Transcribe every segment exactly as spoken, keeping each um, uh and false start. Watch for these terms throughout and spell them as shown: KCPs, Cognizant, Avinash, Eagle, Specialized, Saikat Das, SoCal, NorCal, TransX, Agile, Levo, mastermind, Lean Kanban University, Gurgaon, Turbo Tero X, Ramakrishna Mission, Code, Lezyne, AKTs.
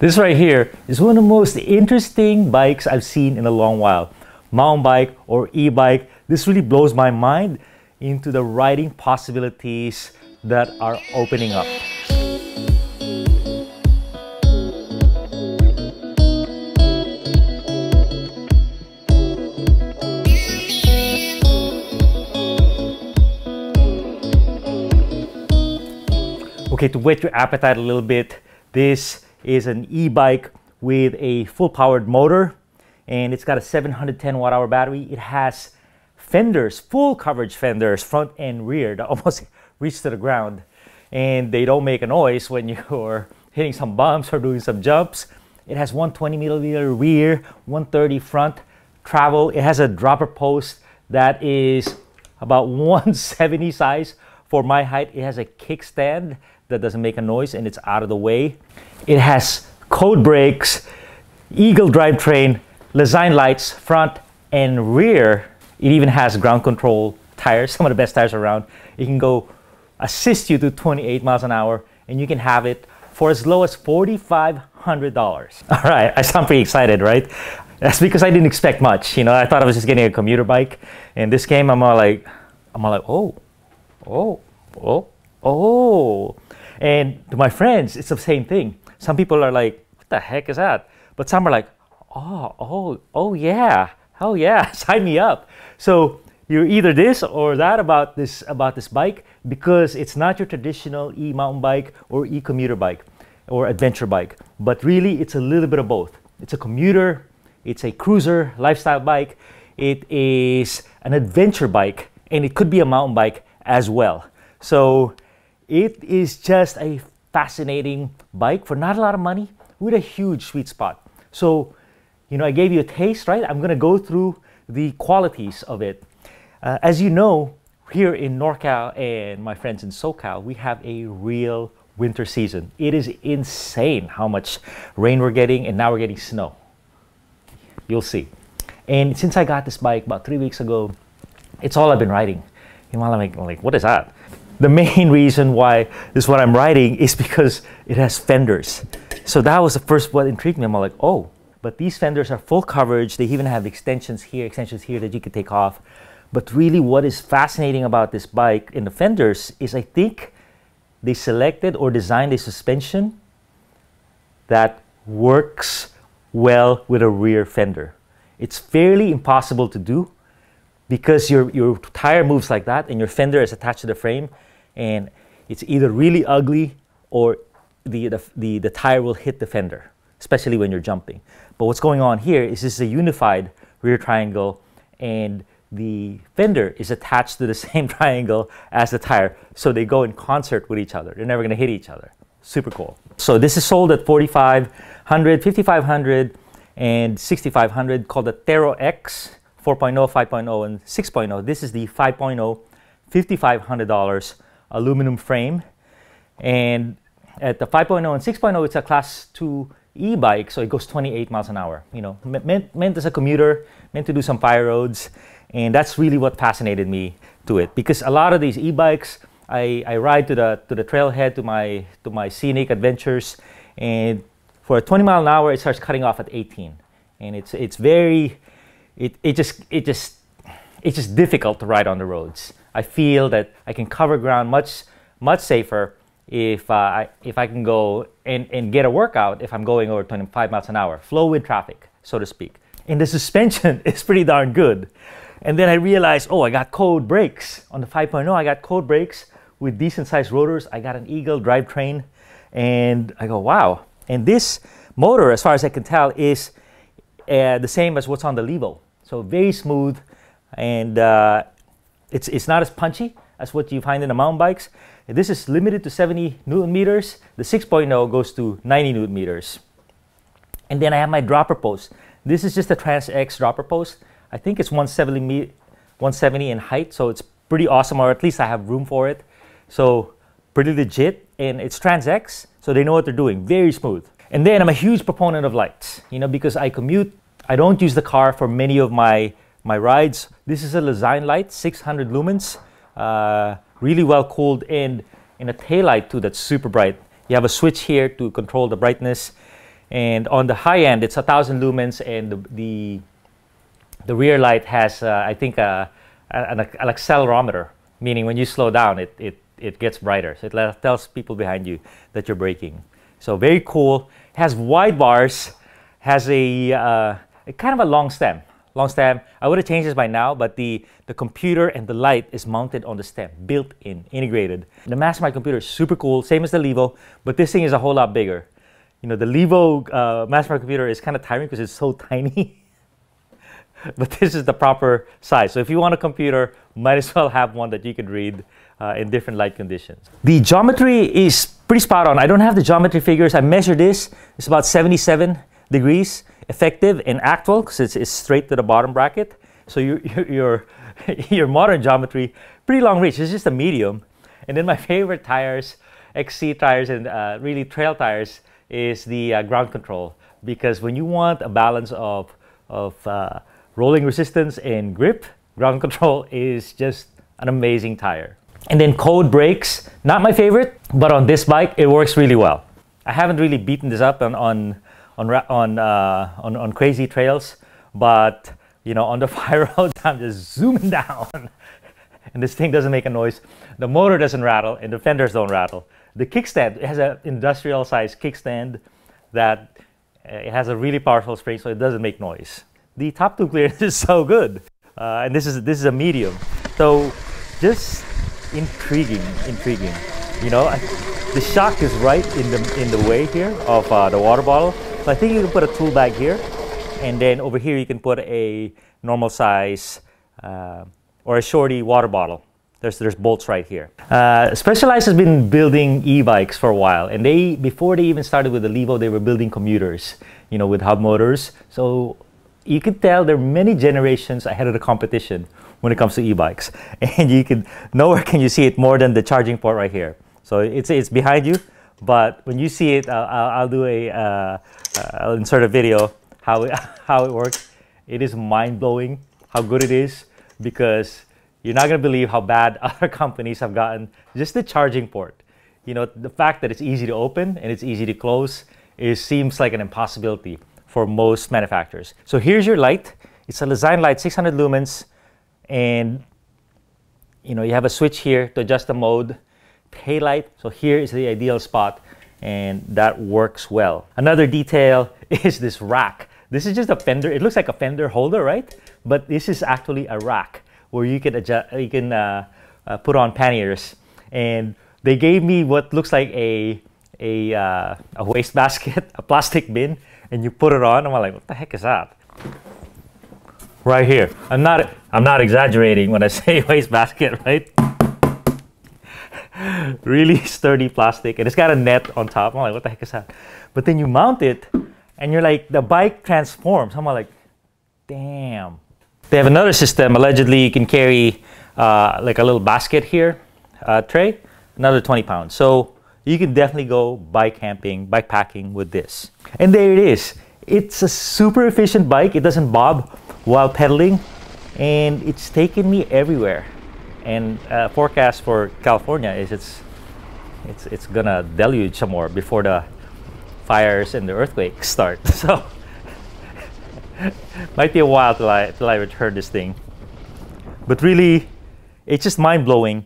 This right here is one of the most interesting bikes I've seen in a long while. Mountain bike or e-bike, this really blows my mind into the riding possibilities that are opening up. Okay, to whet your appetite a little bit, this is an e-bike with a full-powered motor, and it's got a seven hundred ten watt hour battery. It has fenders, full coverage fenders, front and rear, that almost reach to the ground, and they don't make a noise when you're hitting some bumps or doing some jumps. It has one hundred twenty millimeter rear, one hundred thirty front travel. It has a dropper post that is about one seventy size for my height. It has a kickstand that doesn't make a noise and it's out of the way. It has Code brakes, Eagle drivetrain, Lezyne lights, front and rear. It even has ground control tires, some of the best tires around. It can go assist you to twenty-eight miles an hour, and you can have it for as low as four thousand five hundred dollars. All right, I sound pretty excited, right? That's because I didn't expect much. You know, I thought I was just getting a commuter bike, and this came, I'm all like, I'm all like, oh, oh, oh, oh. And to my friends, it's the same thing. Some people are like, what the heck is that? But some are like, oh, oh, oh yeah, oh yeah, sign me up. So you're either this or that about this about this bike, because it's not your traditional e-mountain bike or e-commuter bike or adventure bike, but really it's a little bit of both. It's a commuter, it's a cruiser lifestyle bike, it is an adventure bike, and it could be a mountain bike as well. So it is just a fascinating bike for not a lot of money with a huge sweet spot. So, you know, I gave you a taste, right? I'm gonna go through the qualities of it. Uh, as you know, here in NorCal and my friends in SoCal, we have a real winter season. It is insane how much rain we're getting, and now we're getting snow. You'll see. And since I got this bike about three weeks ago, it's all I've been riding. And while I'm like, what is that? The main reason why this is what I'm riding is because it has fenders. So that was the first what intrigued me. I'm like, oh, but these fenders are full coverage. They even have extensions here, extensions here that you can take off. But really what is fascinating about this bike in the fenders is I think they selected or designed a suspension that works well with a rear fender. It's fairly impossible to do because your, your tire moves like that and your fender is attached to the frame, and it's either really ugly or the, the, the, the tire will hit the fender, especially when you're jumping. But what's going on here is this is a unified rear triangle, and the fender is attached to the same triangle as the tire. So they go in concert with each other. They're never gonna hit each other. Super cool. So this is sold at forty-five hundred, fifty-five hundred, and sixty-five hundred, called the Tero X, four point oh, five point oh, and six point oh. This is the five point oh, fifty-five hundred dollars aluminum frame. And at the five point oh and six point oh, it's a class two e-bike, so it goes twenty-eight miles an hour. You know, meant, meant as a commuter, meant to do some fire roads. And that's really what fascinated me to it, because a lot of these e-bikes, I, I ride to the to the trailhead, to my to my scenic adventures, and for a twenty mile an hour, it starts cutting off at eighteen, and it's it's very, it it just it just it's just difficult to ride on the roads. I feel that I can cover ground much much safer if uh, I if I can go and and get a workout if I'm going over twenty-five miles an hour, flow with traffic, so to speak. And the suspension is pretty darn good. And then I realized, oh, I got Code brakes. On the five point oh, I got Code brakes with decent sized rotors. I got an Eagle drivetrain, and I go, wow. And this motor, as far as I can tell, is uh, the same as what's on the Levo. So very smooth, and uh, it's, it's not as punchy as what you find in the mountain bikes. This is limited to seventy newton meters. The six point oh goes to ninety newton meters. And then I have my dropper post. This is just a TransX dropper post. I think it's one seventy in height, so it's pretty awesome, or at least I have room for it. So pretty legit, and it's TransX, so they know what they're doing, very smooth. And then I'm a huge proponent of lights, you know, because I commute, I don't use the car for many of my, my rides. This is a Lezyne light, six hundred lumens, uh, really well cooled, and, and a tail light too that's super bright. You have a switch here to control the brightness, And on the high end, it's one thousand lumens, and the, the, the rear light has, uh, I think, uh, an, an accelerometer, meaning when you slow down, it, it, it gets brighter. So it tells people behind you that you're braking. So very cool. Has wide bars, has a, uh, a kind of a long stem. Long stem. I would have changed this by now, but the, the computer and the light is mounted on the stem, built in, integrated. The Mastermind computer is super cool, same as the Levo, but this thing is a whole lot bigger. You know, the Levo uh, Mastermind computer is kind of tiring because it's so tiny, but this is the proper size. So if you want a computer, might as well have one that you can read uh, in different light conditions. The geometry is pretty spot on. I don't have the geometry figures. I measured this. It's about seventy-seven degrees. Effective and actual, because it's, it's straight to the bottom bracket. So your, your, your modern geometry, pretty long reach. It's just a medium. And then my favorite tires, X C tires and uh, really trail tires, is the uh, ground control. Because when you want a balance of, of uh, rolling resistance and grip, ground control is just an amazing tire. And then Code brakes, not my favorite, but on this bike, it works really well. I haven't really beaten this up on, on On, uh, on on crazy trails, but you know, on the fire road, I'm just zooming down, and this thing doesn't make a noise. The motor doesn't rattle, and the fenders don't rattle. The kickstand, it has an industrial-sized kickstand that uh, it has a really powerful spring, so it doesn't make noise. The top two clearance is so good, uh, and this is this is a medium, so just intriguing, intriguing. You know, I, the shock is right in the in the way here of uh, the water bottle. So I think you can put a tool bag here, and then over here you can put a normal size uh, or a shorty water bottle. There's, there's bolts right here. Uh, Specialized has been building e-bikes for a while, and they, before they even started with the Levo, they were building commuters, you know, with hub motors. So you could tell there are many generations ahead of the competition when it comes to e-bikes. And you can, nowhere can you see it more than the charging port right here. So it's, it's behind you. But when you see it, I'll, I'll, I'll do a, uh, I'll insert a video how it, how it works. It is mind-blowing how good it is, because you're not going to believe how bad other companies have gotten just the charging port. You know, the fact that it's easy to open and it's easy to close, it seems like an impossibility for most manufacturers. So here's your light. It's a Lezyne light, six hundred lumens, and you know, you have a switch here to adjust the mode. Daylight, so here is the ideal spot, and that works well. Another detail is this rack. This is just a fender. It looks like a fender holder, right? But this is actually a rack where you can adjust, you can uh, uh, put on panniers. And they gave me what looks like a a, uh, a wastebasket, a plastic bin, and you put it on. I'm like, what the heck is that? Right here. I'm not. I'm not exaggerating when I say wastebasket, right? Really sturdy plastic, and it's got a net on top. I'm like, what the heck is that? But then you mount it, and you're like, the bike transforms. I'm like, damn. They have another system. Allegedly, you can carry uh, like a little basket here, uh, tray, another twenty pounds. So you can definitely go bike camping, bike packing with this. And there it is. It's a super efficient bike. It doesn't bob while pedaling, and it's taken me everywhere. And uh, forecast for California is it's it's it's gonna deluge some more before the fires and the earthquakes start. So might be a while till I till I return this thing. But really, it's just mind blowing.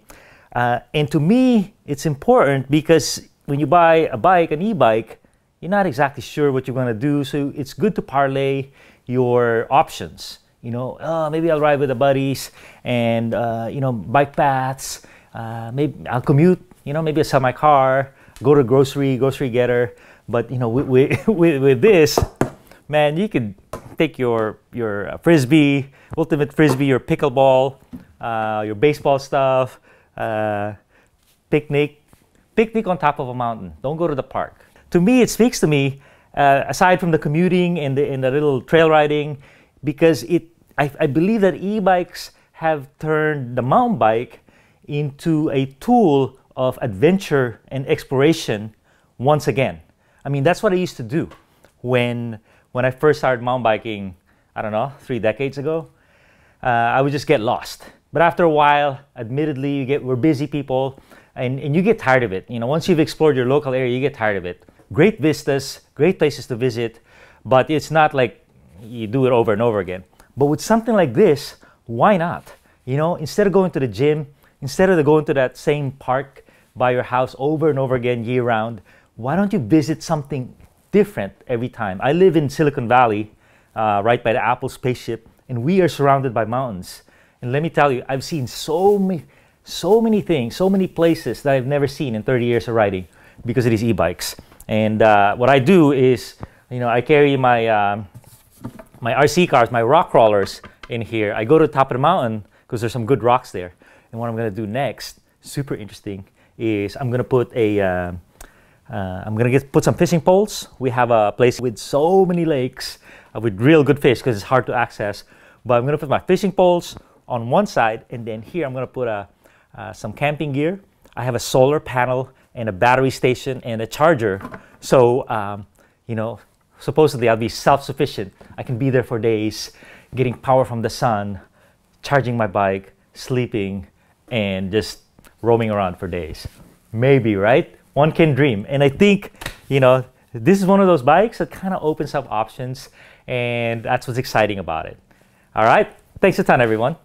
Uh, and to me, it's important because when you buy a bike, an e-bike, you're not exactly sure what you're gonna do. So it's good to parlay your options. You know, oh, maybe I'll ride with the buddies and, uh, you know, bike paths. Uh, maybe I'll commute, you know, maybe I'll sell my car, go to grocery, grocery getter. But, you know, with, with, with this, man, you could take your, your Frisbee, ultimate Frisbee, your pickleball, uh, your baseball stuff, uh, picnic, picnic on top of a mountain. Don't go to the park. To me, it speaks to me, uh, aside from the commuting and the, and the little trail riding, because it I, I believe that e-bikes have turned the mountain bike into a tool of adventure and exploration once again. I mean, that's what I used to do when, when I first started mountain biking, I don't know, three decades ago. Uh, I would just get lost. But after a while, admittedly, you get, we're busy people, and, and you get tired of it. You know, once you've explored your local area, you get tired of it. great vistas, great places to visit, but it's not like you do it over and over again. But with something like this, why not? You know, instead of going to the gym, instead of going to that same park by your house over and over again year round, why don't you visit something different every time? I live in Silicon Valley, uh, right by the Apple spaceship, and we are surrounded by mountains. And let me tell you, I've seen so many, so many things, so many places that I've never seen in thirty years of riding because of these e-bikes. And uh, what I do is, you know, I carry my, um, my R C cars, my rock crawlers in here. I go to the top of the mountain because there's some good rocks there. And what I'm going to do next, super interesting, is I'm going to put a, uh, uh, I'm going to get put some fishing poles. We have a place with so many lakes uh, with real good fish because it's hard to access. But I'm going to put my fishing poles on one side, and then here I'm going to put a, uh, some camping gear. I have a solar panel and a battery station and a charger. So, um, you know, supposedly I'll be self-sufficient. I can be there for days, getting power from the sun, charging my bike, sleeping, and just roaming around for days. Maybe, right? One can dream. And I think, you know, this is one of those bikes that kind of opens up options, and that's what's exciting about it. All right, thanks a ton, everyone.